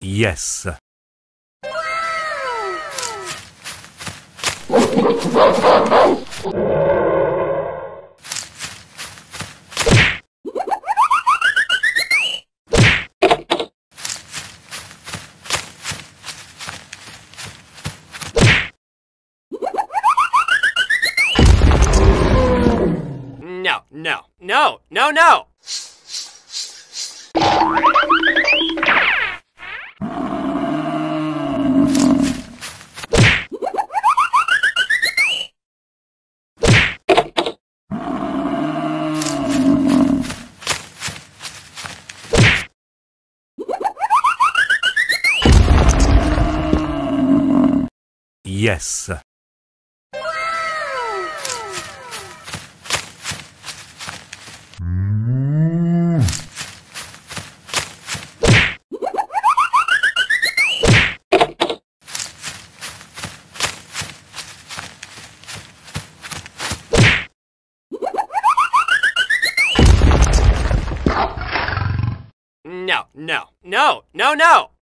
Yes. No. Yes. No.